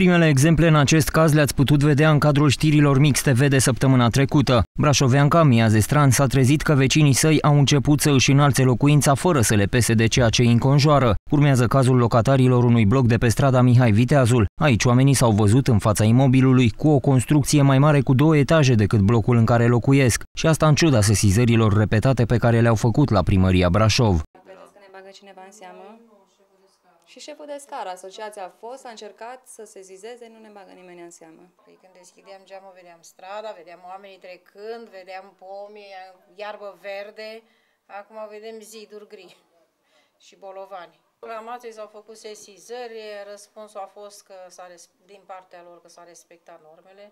Primele exemple în acest caz le-ați putut vedea în cadrul știrilor MIX TV de săptămâna trecută. Brașoveanca Mia Zestran s-a trezit că vecinii săi au început să își înalțe locuința fără să le pese de ceea ce îi înconjoară. Urmează cazul locatarilor unui bloc de pe strada Mihai Viteazul. Aici oamenii s-au văzut în fața imobilului cu o construcție mai mare cu 2 etaje decât blocul în care locuiesc. Și asta în ciuda sesizărilor repetate pe care le-au făcut la primăria Brașov. Vedeți că ne bagă cineva în seamă? Și șeful de scară, asociația a încercat să se zizeze, nu ne bagă nimeni în seamă. Păi când deschideam geamul, vedeam strada, vedeam oamenii trecând, vedeam pomii, iarbă verde, acum vedem ziduri gri și bolovani. Reclamații s-au făcut sesizări, răspunsul a fost că din partea lor că s-a respectat normele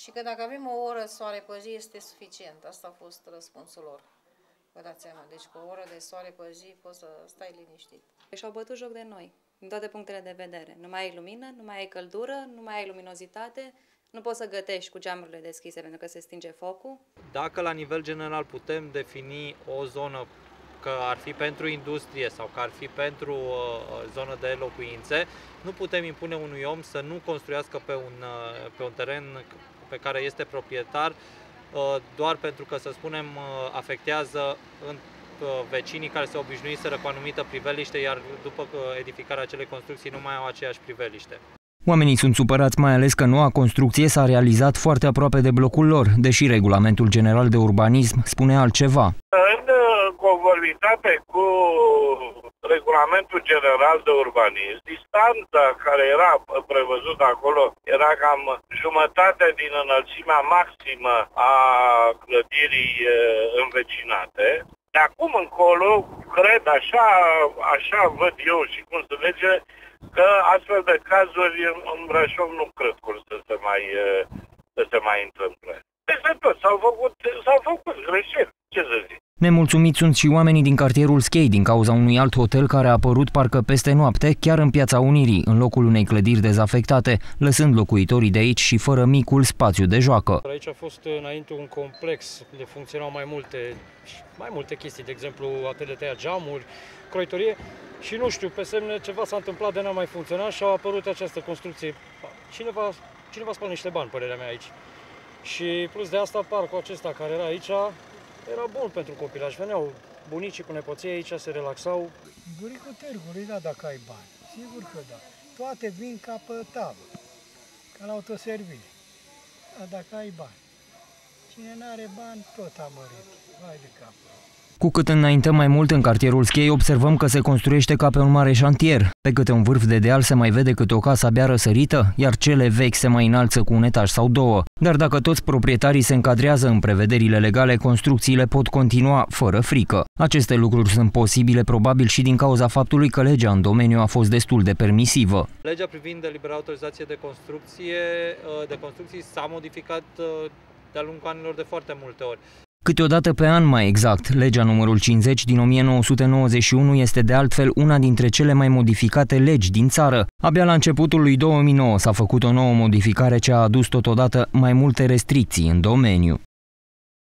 și că dacă avem o oră soare pe zi este suficient. Asta a fost răspunsul lor. Vă dați seama, deci cu o oră de soare pe zi poți să stai liniștit. Și-au bătut joc de noi, din toate punctele de vedere. Nu mai ai lumină, nu mai ai căldură, nu mai ai luminozitate, nu poți să gătești cu geamurile deschise pentru că se stinge focul. Dacă la nivel general putem defini o zonă că ar fi pentru industrie sau că ar fi pentru zonă de locuințe, nu putem impune unui om să nu construiască pe un teren pe care este proprietar doar pentru că, să spunem, afectează vecinii care se obișnuiseră cu anumită priveliște, iar după edificarea acelei construcții nu mai au aceeași priveliște. Oamenii sunt supărați mai ales că noua construcție s-a realizat foarte aproape de blocul lor, deși regulamentul general de urbanism spune altceva. În conformitate cu regulamentul general de urbanism, distanța care era prevăzută acolo era cam jumătate din înălțimea maximă a clădirii învecinate. De acum încolo, cred, așa văd eu și cum se vede, că astfel de cazuri în Brașov nu cred cum să se mai întâmple. Peste tot, s-au făcut greșeli, ce să zic. Nemulțumiți sunt și oamenii din cartierul Schei din cauza unui alt hotel care a apărut parcă peste noapte chiar în Piața Unirii, în locul unei clădiri dezafectate, lăsând locuitorii de aici și fără micul spațiu de joacă. Aici a fost înainte un complex unde funcționau mai multe chestii, de exemplu atât de tăia geamuri, croitorie și nu știu, pe semne ceva s-a întâmplat de n-a mai funcționat și a apărut această construcție. Cineva spune niște bani, părerea mea aici. Și plus de asta parcul acesta care era aici era bun pentru copilaj, veneau bunicii cu nepoții aici, se relaxau. Buricul târgului, da, dacă ai bani, sigur că da. Toate vin ca pe tavă, ca la autoservire, dar dacă ai bani. Cine n-are bani, tot a mărit, vai de cap. Cu cât înaintăm mai mult în cartierul Schei, observăm că se construiește ca pe un mare șantier. Pe câte un vârf de deal se mai vede câte o casă abia răsărită, iar cele vechi se mai înalță cu un etaj sau 2. Dar dacă toți proprietarii se încadrează în prevederile legale, construcțiile pot continua fără frică. Aceste lucruri sunt posibile probabil și din cauza faptului că legea în domeniu a fost destul de permisivă. Legea privind eliberarea autorizației de construcții s-a modificat de-a lungul anilor de foarte multe ori. Câteodată pe an, mai exact, legea numărul 50 din 1991 este de altfel una dintre cele mai modificate legi din țară. Abia la începutul lui 2009 s-a făcut o nouă modificare ce a adus totodată mai multe restricții în domeniu.